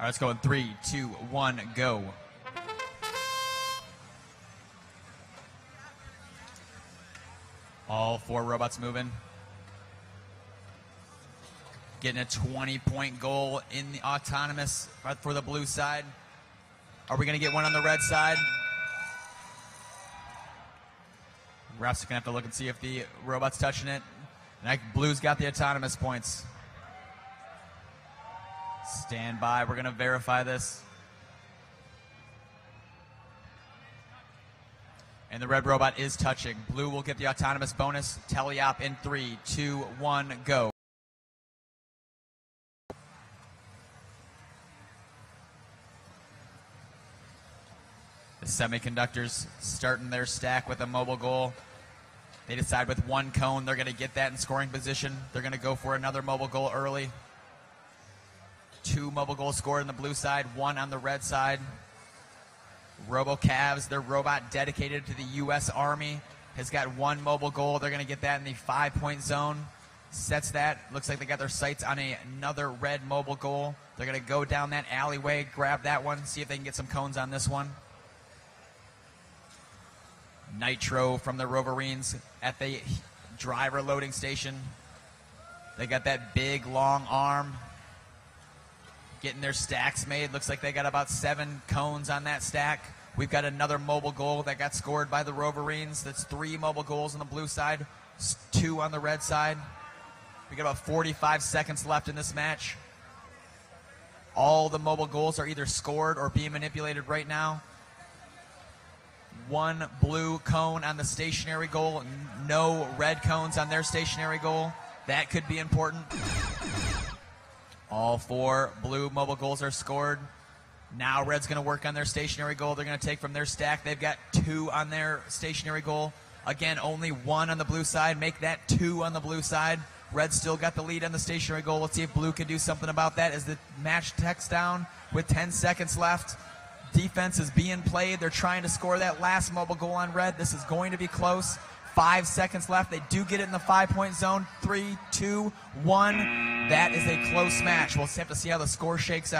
All right, let's go in 3, 2, 1, go. All four robots moving. Getting a 20-point goal in the autonomous for the blue side. Are we going to get one on the red side? Refs are going to have to look and see if the robot's touching it. And blue's got the autonomous points. Stand by. We're going to verify this. And the red robot is touching. Blue will get the autonomous bonus. Teleop in 3, 2, 1, go. The Semiconductors starting their stack with a mobile goal. They decide with one cone they're going to get that in scoring position. They're going to go for another mobile goal early. Two mobile goals scored on the blue side, one on the red side. RoboCavs, their robot dedicated to the U.S. Army, has got one mobile goal. They're going to get that in the 5-point zone. Sets that. Looks like they got their sights on another red mobile goal. They're going to go down that alleyway, grab that one, see if they can get some cones on this one. Nitro from the Roverines at the driver loading station. They got that big, long arm. Getting their stacks made. Looks like they got about 7 cones on that stack. We've got another mobile goal that got scored by the Roverines. That's 3 mobile goals on the blue side, 2 on the red side. We got about 45 seconds left in this match. All the mobile goals are either scored or being manipulated right now. One blue cone on the stationary goal, no red cones on their stationary goal. That could be important. All 4 blue mobile goals are scored. Now red's going to work on their stationary goal. They're going to take from their stack. They've got 2 on their stationary goal. Again, only 1 on the blue side. Make that 2 on the blue side. Red's still got the lead on the stationary goal. Let's see if blue can do something about that as the match ticks down with 10 seconds left. Defense is being played. They're trying to score that last mobile goal on red. This is going to be close. 5 seconds left. They do get it in the 5-point zone. 3, 2, 1. That is a close match. We'll have to see how the score shakes out.